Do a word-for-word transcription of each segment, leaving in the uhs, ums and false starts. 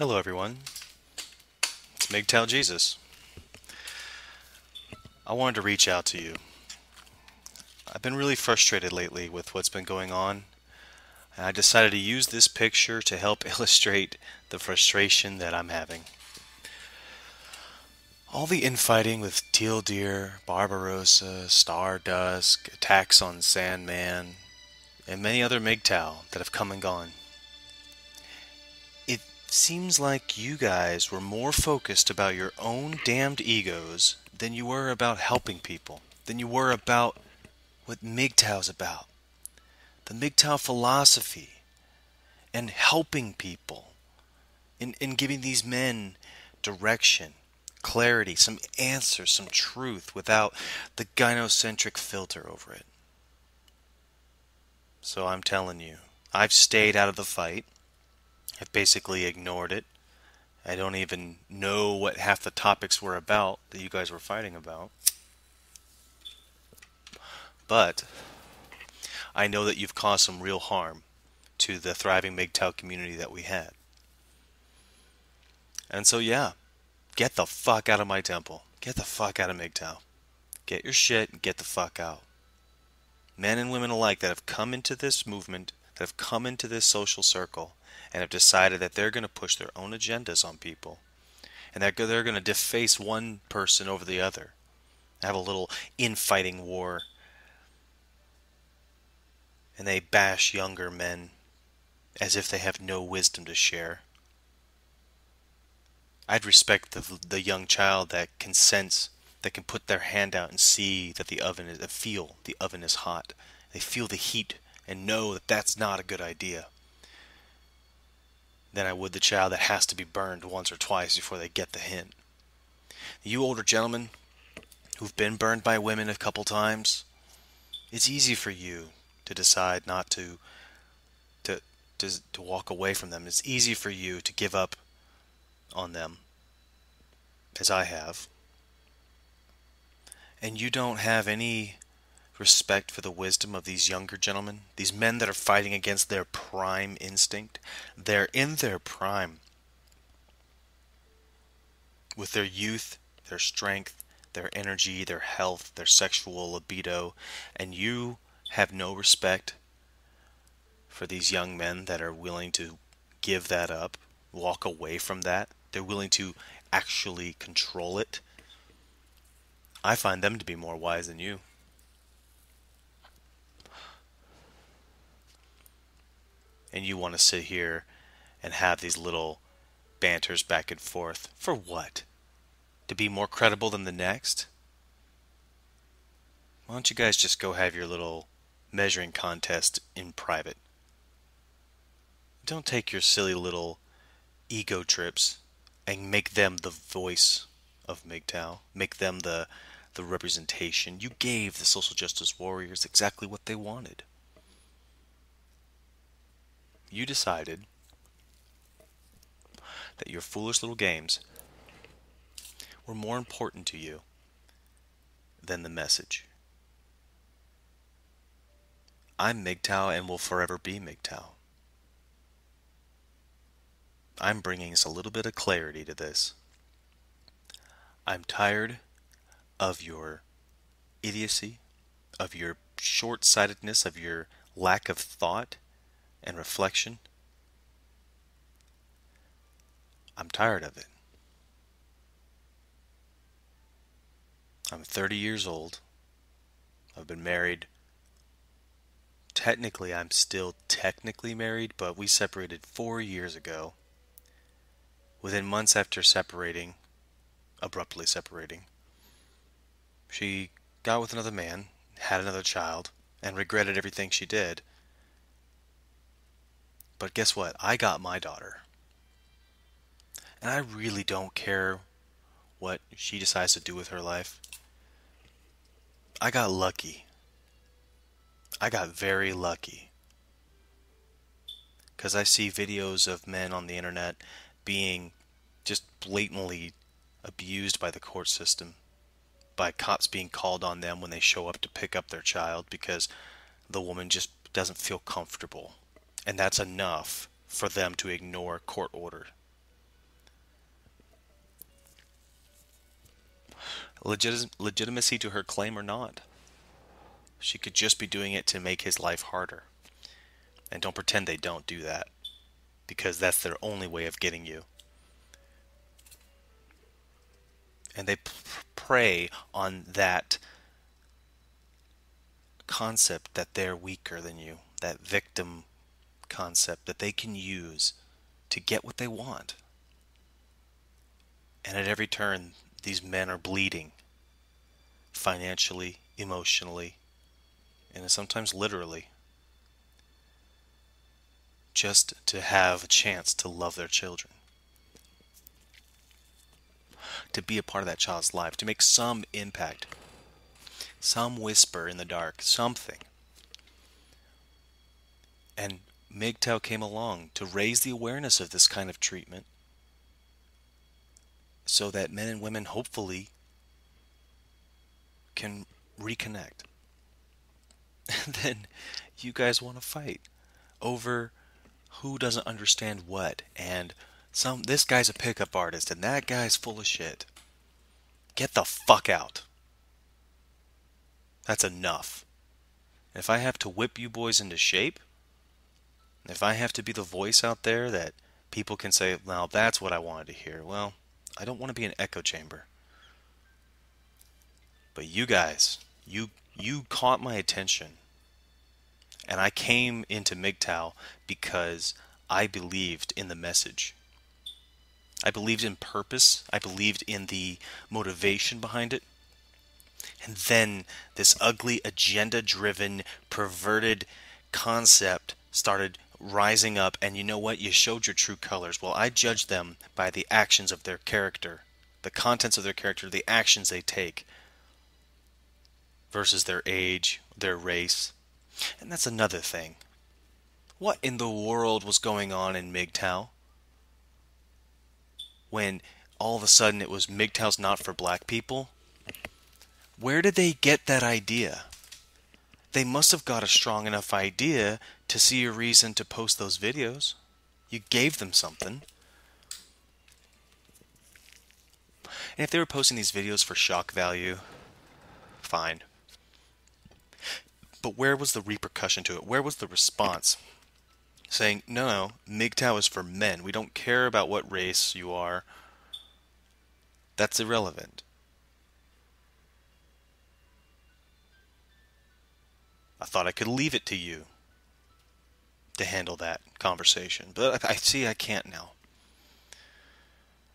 Hello everyone, it's M G T O W Jesus. I wanted to reach out to you. I've been really frustrated lately with what's been going on, and I decided to use this picture to help illustrate the frustration that I'm having. All the infighting with T L D R, Barbarossa, Stardusk, attacks on Sandman, and many other M G T O W that have come and gone. It seems like you guys were more focused about your own damned egos than you were about helping people, than you were about what M G T O W's about. The M G T O W philosophy and helping people and, and giving these men direction, clarity, some answers, some truth without the gynocentric filter over it. So I'm telling you, I've stayed out of the fight. I've basically ignored it. I don't even know what half the topics were about that you guys were fighting about. But I know that you've caused some real harm to the thriving M G T O W community that we had. And so yeah, get the fuck out of my temple. Get the fuck out of M G T O W. Get your shit and get the fuck out. Men and women alike that have come into this movement, that have come into this social circle, and have decided that they're going to push their own agendas on people, and that they're going to deface one person over the other, have a little infighting war, and they bash younger men as if they have no wisdom to share. I'd respect the, the young child that can sense, that can put their hand out and see that the oven is, that feel the oven is hot. They feel the heat and know that that's not a good idea. Than I would the child that has to be burned once or twice before they get the hint. You older gentlemen who've been burned by women a couple times, it's easy for you to decide not to, to, to, to walk away from them. It's easy for you to give up on them, as I have, and you don't have any respect for the wisdom of these younger gentlemen, these men that are fighting against their prime instinct. They're in their prime with their youth, their strength, their energy, their health, their sexual libido, and you have no respect for these young men that are willing to give that up, walk away from that. They're willing to actually control it. I find them to be more wise than you. And you want to sit here and have these little banters back and forth. For what? To be more credible than the next? Why don't you guys just go have your little measuring contest in private? Don't take your silly little ego trips and make them the voice of M G T O W. Make them the, the representation. You gave the social justice warriors exactly what they wanted. You decided that your foolish little games were more important to you than the message. I'm M G T O W and will forever be M G T O W. I'm bringing us a little bit of clarity to this. I'm tired of your idiocy, of your short-sightedness, of your lack of thought and reflection. I'm tired of it. I'm thirty years old. I've been married. Technically, I'm still technically married, but we separated four years ago. Within months after separating, abruptly separating, she got with another man, had another child, and regretted everything she did. But guess what? I got my daughter. And I really don't care what she decides to do with her life. I got lucky. I got very lucky. Because I see videos of men on the internet being just blatantly abused by the court system. By cops being called on them when they show up to pick up their child because the woman just doesn't feel comfortable. And that's enough for them to ignore court order. legit legitimacy to her claim or not. She could just be doing it to make his life harder. And don't pretend they don't do that, because that's their only way of getting you. And they prey on that concept that they're weaker than you, that victim concept that they can use to get what they want. And at every turn, these men are bleeding financially, emotionally, and sometimes literally, just to have a chance to love their children, to be a part of that child's life, to make some impact, some whisper in the dark, something. And M G T O W came along to raise the awareness of this kind of treatment so that men and women hopefully can reconnect. And then you guys want to fight over who doesn't understand what, and some this guy's a pickup artist and that guy's full of shit. Get the fuck out. That's enough. If I have to whip you boys into shape, if I have to be the voice out there that people can say, now that's what I wanted to hear, well, I don't want to be an echo chamber. But you guys, you you caught my attention. And I came into M G T O W because I believed in the message. I believed in purpose. I believed in the motivation behind it. And then this ugly, agenda-driven, perverted concept started rising up. And you know what? You showed your true colors. Well, I judge them by the actions of their character, the contents of their character, the actions they take, versus their age, their race. And that's another thing. What in the world was going on in M G T O W when all of a sudden it was M G T O W's not for black people? Where did they get that idea? They must have got a strong enough idea to see a reason to post those videos. You gave them something. And if they were posting these videos for shock value, fine. But where was the repercussion to it? Where was the response? Saying, no, no, M G T O W is for men. We don't care about what race you are. That's irrelevant. I thought I could leave it to you to handle that conversation. But I see I can't now.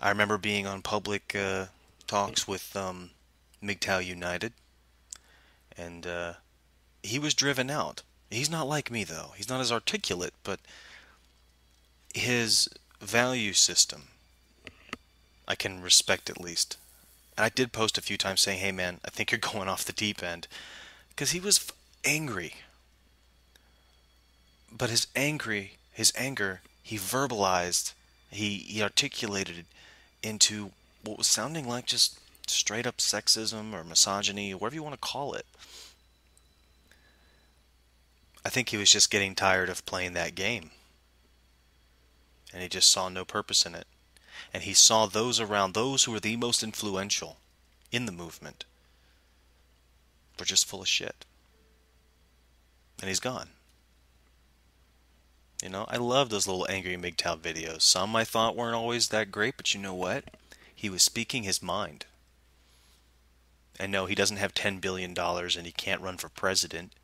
I remember being on public uh, talks with um, M G T O W United. And... Uh, he was driven out. He's not like me, though. He's not as articulate, but his value system, I can respect at least. And I did post a few times saying, hey, man, I think you're going off the deep end. Because he was f angry. But his, angry, his anger, he verbalized, he, he articulated it into what was sounding like just straight-up sexism or misogyny, whatever you want to call it. I think he was just getting tired of playing that game. And he just saw no purpose in it. And he saw those around, those who were the most influential in the movement, were just full of shit. And he's gone. You know, I love those little angry M G T O W videos. Some I thought weren't always that great, but you know what? He was speaking his mind. And no, he doesn't have ten billion dollars and he can't run for president.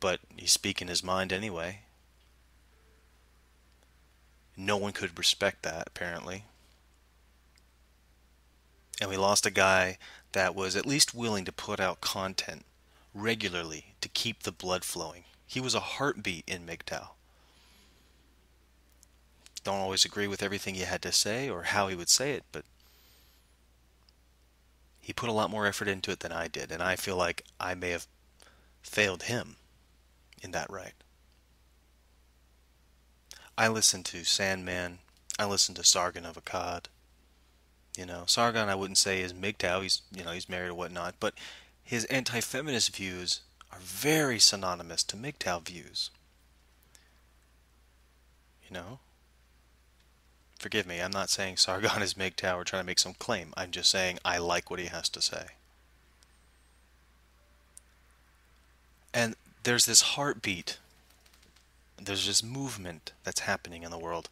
But he's speaking his mind anyway. No one could respect that, apparently. And we lost a guy that was at least willing to put out content regularly to keep the blood flowing. He was a heartbeat in M G T O W. Don't always agree with everything he had to say or how he would say it, but he put a lot more effort into it than I did, and I feel like I may have failed him in that right. I listened to Sandman. I listened to Sargon of Akkad. You know, Sargon I wouldn't say is M G T O W. He's, you know, he's married or whatnot. But his anti-feminist views are very synonymous to M G T O W views. You know? forgive me, I'm not saying Sargon is M G T O W or trying to make some claim. I'm just saying I like what he has to say. And there's this heartbeat, there's this movement that's happening in the world.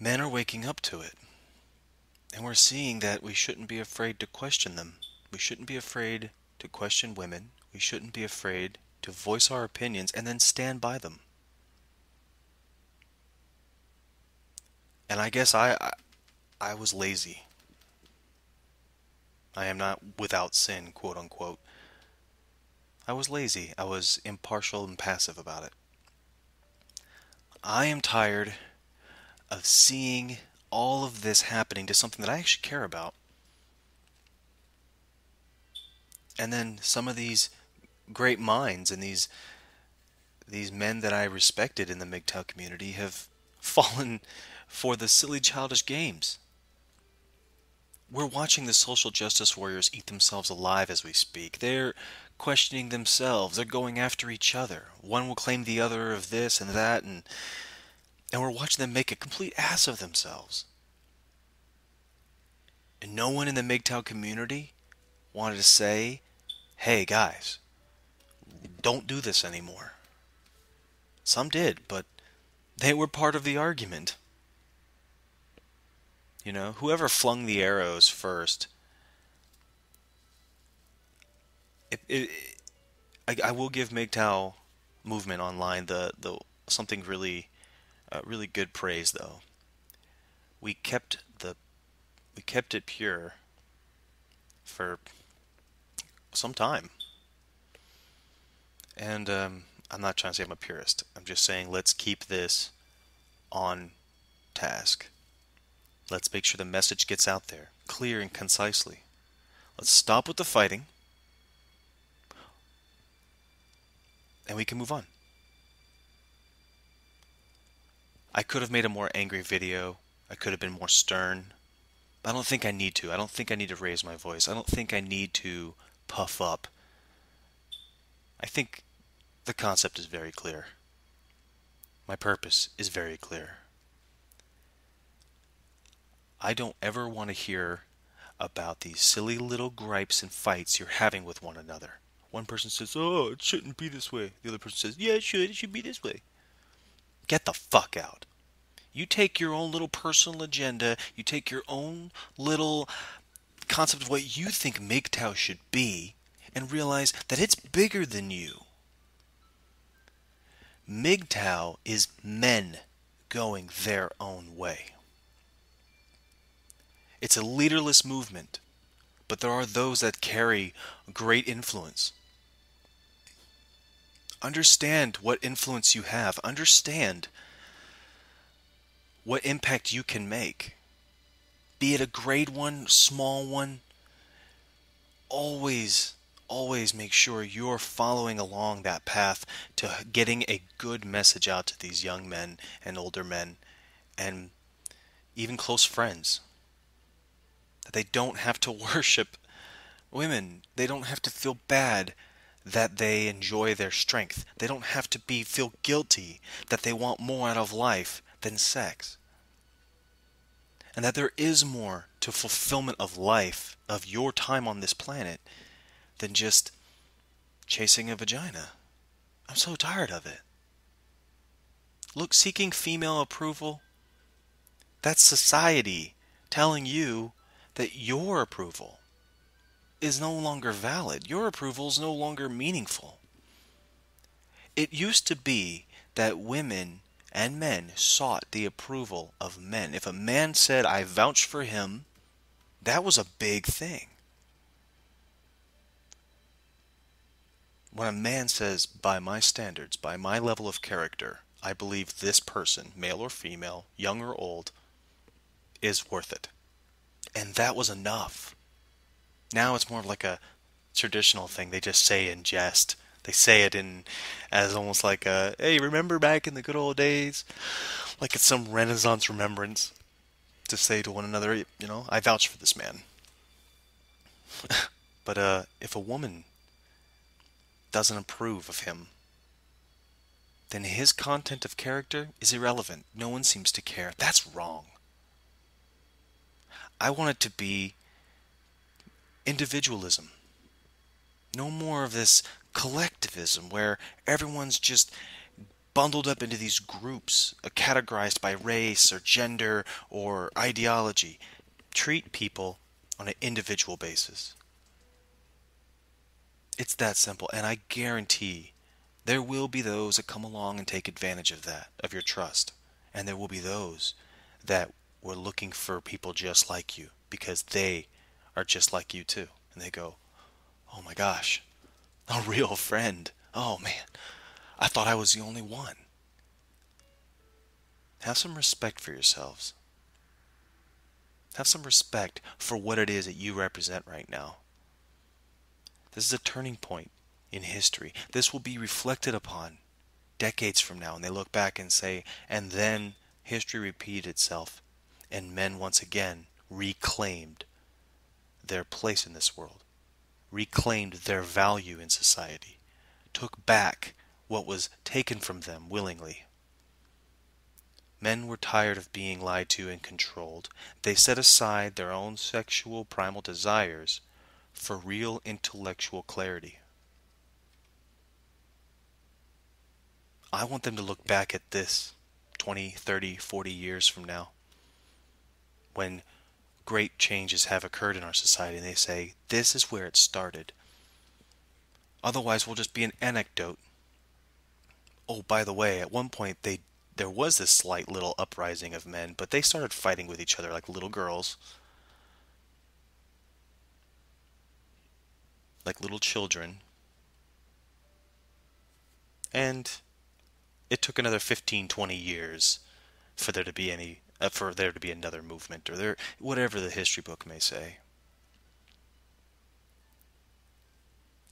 Men are waking up to it. And we're seeing that we shouldn't be afraid to question them. We shouldn't be afraid to question women. We shouldn't be afraid to voice our opinions and then stand by them. And I guess I, I, I was lazy. I am not without sin, quote unquote. I was lazy. I was impartial and passive about it. I am tired of seeing all of this happening to something that I actually care about. And then some of these great minds and these these men that I respected in the M G T O W community have fallen for the silly, childish games. We're watching the social justice warriors eat themselves alive as we speak. They're questioning themselves. They're going after each other. One will claim the other of this and that, and and we're watching them make a complete ass of themselves. And no one in the M G T O W community wanted to say, hey guys, don't do this anymore. Some did, but they were part of the argument. You know, whoever flung the arrows first, it, it, I, I will give M G T O W movement online the, the something really, uh, really good praise though. We kept the, we kept it pure for some time. And um, I'm not trying to say I'm a purist. I'm just saying let's keep this on task. Let's make sure the message gets out there, clear and concisely. Let's stop with the fighting, and we can move on. I could have made a more angry video. I could have been more stern. I don't think I need to. I don't think I need to raise my voice. I don't think I need to puff up. I think the concept is very clear. My purpose is very clear. I don't ever want to hear about these silly little gripes and fights you're having with one another. One person says, oh, it shouldn't be this way. The other person says, yeah, it should. It should be this way. Get the fuck out. You take your own little personal agenda. You take your own little concept of what you think M G T O W should be and realize that it's bigger than you. M G T O W is men going their own way. It's a leaderless movement, but there are those that carry great influence. Understand what influence you have. Understand what impact you can make. Be it a great one, small one, always, always make sure you're following along that path to getting a good message out to these young men and older men and even close friends. That they don't have to worship women. They don't have to feel bad that they enjoy their strength. They don't have to be feel guilty that they want more out of life than sex. And that there is more to fulfillment of life, of your time on this planet, than just chasing a vagina. I'm so tired of it. Look, seeking female approval, that's society telling you that your approval is no longer valid. Your approval is no longer meaningful. It used to be that women and men sought the approval of men. If a man said, I vouch for him, that was a big thing. When a man says, by my standards, by my level of character, I believe this person, male or female, young or old, is worth it. And that was enough. Now it's more of like a traditional thing. They just say in jest. They say it in as almost like a, hey, remember back in the good old days? Like it's some Renaissance remembrance to say to one another, you know, I vouch for this man. But uh, if a woman doesn't approve of him, then his content of character is irrelevant. No one seems to care. That's wrong. I want it to be individualism. No more of this collectivism where everyone's just bundled up into these groups categorized by race or gender or ideology. Treat people on an individual basis. It's that simple, and I guarantee there will be those that come along and take advantage of that, of your trust. And there will be those that were looking for people just like you because they are just like you too. And they go, oh my gosh, a real friend. Oh man, I thought I was the only one. Have some respect for yourselves. Have some respect for what it is that you represent right now. This is a turning point in history. This will be reflected upon decades from now, and they look back and say, and then history repeated itself, and men once again reclaimed their place in this world, reclaimed their value in society, took back what was taken from them willingly. Men were tired of being lied to and controlled. They set aside their own sexual primal desires for real intellectual clarity. I want them to look back at this twenty, thirty, forty years from now, when great changes have occurred in our society, and they say, this is where it started. Otherwise, we'll just be an anecdote. Oh, by the way, at one point they there was this slight little uprising of men, but they started fighting with each other like little girls, like little children, and it took another fifteen, twenty years for there to be any uh, for there to be another movement, or there whatever the history book may say.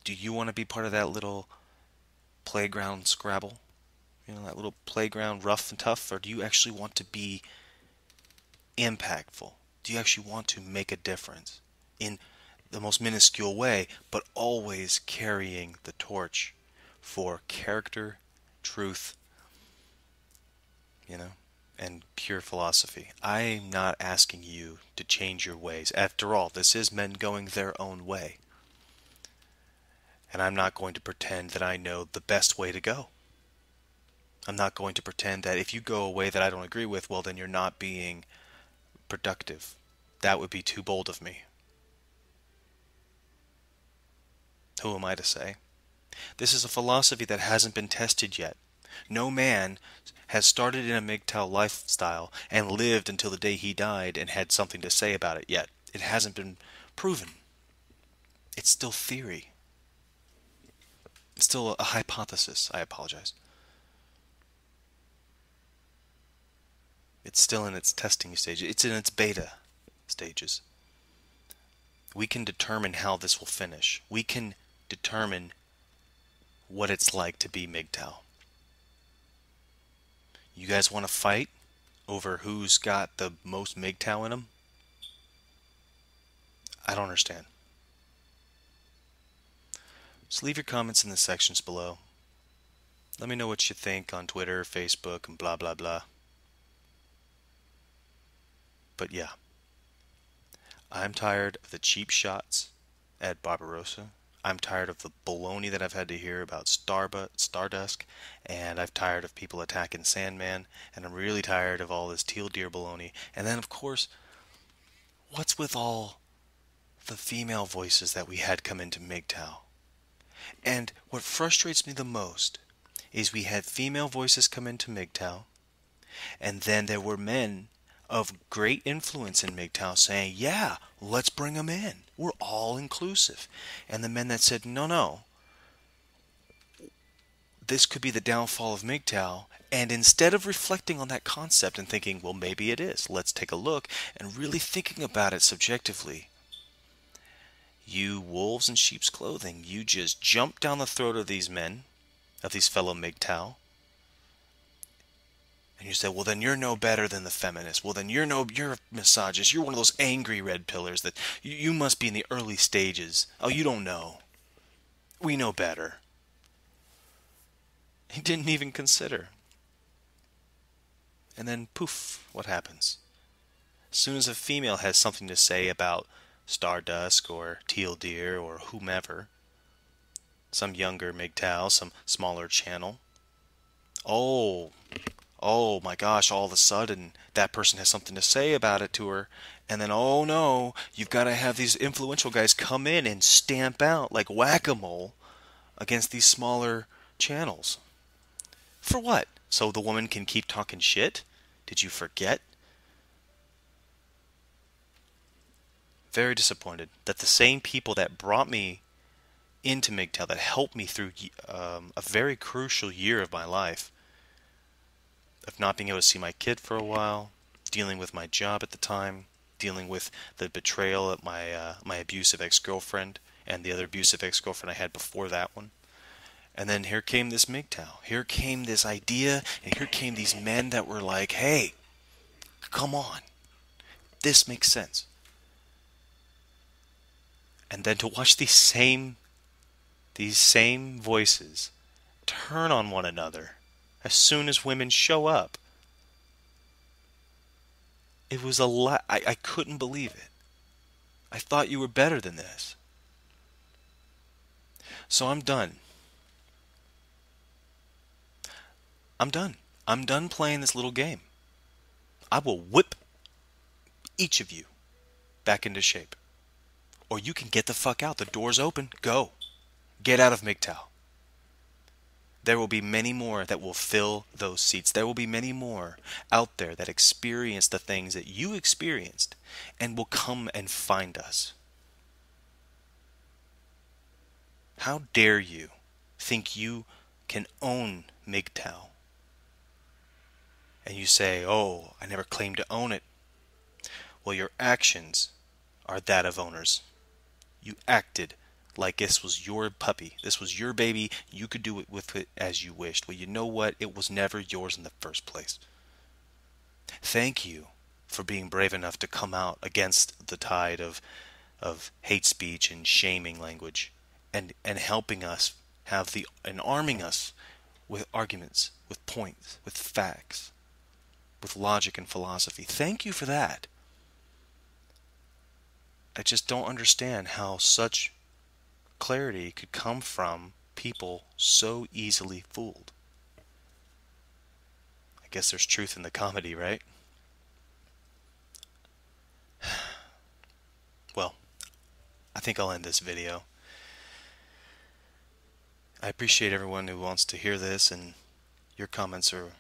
Do you want to be part of that little playground Scrabble, you know, that little playground rough and tough, or do you actually want to be impactful? Do you actually want to make a difference in the most minuscule way, but always carrying the torch for character, truth, you know, and pure philosophy? I'm not asking you to change your ways. After all, this is men going their own way. And I'm not going to pretend that I know the best way to go. I'm not going to pretend that if you go a way that I don't agree with, well, then you're not being productive. That would be too bold of me. Who am I to say? This is a philosophy that hasn't been tested yet. No man has started in a M G T O W lifestyle and lived until the day he died and had something to say about it yet. It hasn't been proven. It's still theory. It's still a hypothesis. I apologize. It's still in its testing stage. It's in its beta stages. We can determine how this will finish. We can determine what it's like to be M G T O W. You guys want to fight over who's got the most M G T O W in them? I don't understand. So leave your comments in the sections below. Let me know what you think on Twitter, Facebook, and blah, blah, blah. But yeah. I'm tired of the cheap shots at Barbarossa. I'm tired of the baloney that I've had to hear about Stardusk, and I'm tired of people attacking Sandman, and I'm really tired of all this T L D R baloney. And then, of course, what's with all the female voices that we had come into M G T O W? And what frustrates me the most is we had female voices come into M G T O W, and then there were men of great influence in M G T O W saying, yeah, let's bring them in. We're all inclusive. And the men that said, no, no, this could be the downfall of M G T O W. And instead of reflecting on that concept and thinking, well, maybe it is, let's take a look, and really thinking about it subjectively, you wolves in sheep's clothing, you just jump down the throat of these men, of these fellow M G T O W. And you say, well, then you're no better than the feminists. Well, then you're no, you're a misogynist. You're one of those angry red pillars that you, you must be in the early stages. Oh, you don't know. We know better. he didn't even consider. And then poof, what happens? As soon as a female has something to say about Stardusk or T L D R or whomever, some younger M G T O W, some smaller channel, oh, oh my gosh, all of a sudden that person has something to say about it to her, and then oh no, you've got to have these influential guys come in and stamp out like whack-a-mole against these smaller channels. For what? So the woman can keep talking shit? Did you forget? Very disappointed that the same people that brought me into M G T O W, that helped me through um, a very crucial year of my life, of not being able to see my kid for a while, dealing with my job at the time, dealing with the betrayal of my, uh, my abusive ex-girlfriend and the other abusive ex-girlfriend I had before that one. And then here came this M G T O W. Here came this idea, and here came these men that were like, hey, come on. This makes sense. And then to watch these same, these same voices turn on one another as soon as women show up. It was a lot. I, I couldn't believe it. I thought you were better than this. So I'm done. I'm done. I'm done playing this little game. I will whip each of you back into shape. Or you can get the fuck out. The door's open. Go. Get out of M G T O W. There will be many more that will fill those seats. There will be many more out there that experience the things that you experienced and will come and find us. How dare you think you can own M G T O W? And you say, oh, I never claimed to own it. Well, your actions are that of owners. You acted like this was your puppy. This was your baby. You could do it with it as you wished. Well, you know what? It was never yours in the first place. Thank you for being brave enough to come out against the tide of, of hate speech and shaming language and, and helping us have the, and arming us with arguments, with points, with facts, with logic and philosophy. Thank you for that. I just don't understand how such clarity could come from people so easily fooled. I guess there's truth in the comedy, right? Well, I think I'll end this video. I appreciate everyone who wants to hear this, and your comments are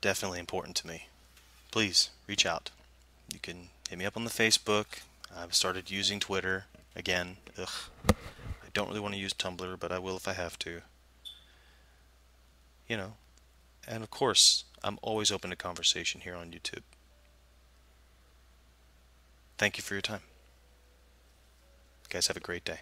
definitely important to me. Please reach out. You can hit me up on the Facebook. I've started using Twitter again. Ugh. I don't really want to use Tumblr, but I will if I have to. You know. And of course, I'm always open to conversation here on YouTube. Thank you for your time. You guys have a great day.